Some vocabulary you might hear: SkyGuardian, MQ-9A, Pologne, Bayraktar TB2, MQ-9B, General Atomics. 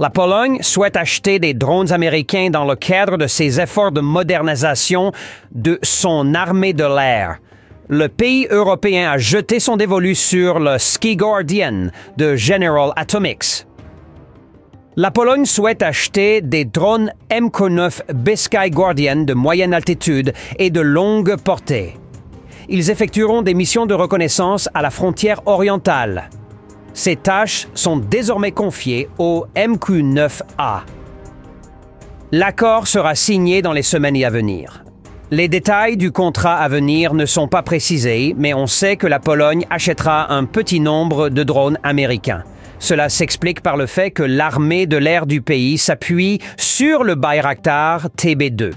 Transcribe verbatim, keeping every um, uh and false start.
La Pologne souhaite acheter des drones américains dans le cadre de ses efforts de modernisation de son armée de l'air. Le pays européen a jeté son dévolu sur le SkyGuardian de General Atomics. La Pologne souhaite acheter des drones M Q neuf B SkyGuardian de moyenne altitude et de longue portée. Ils effectueront des missions de reconnaissance à la frontière orientale. Ces tâches sont désormais confiées au M Q neuf A. L'accord sera signé dans les semaines à venir. Les détails du contrat à venir ne sont pas précisés, mais on sait que la Pologne achètera un petit nombre de drones américains. Cela s'explique par le fait que l'armée de l'air du pays s'appuie sur le Bayraktar T B deux.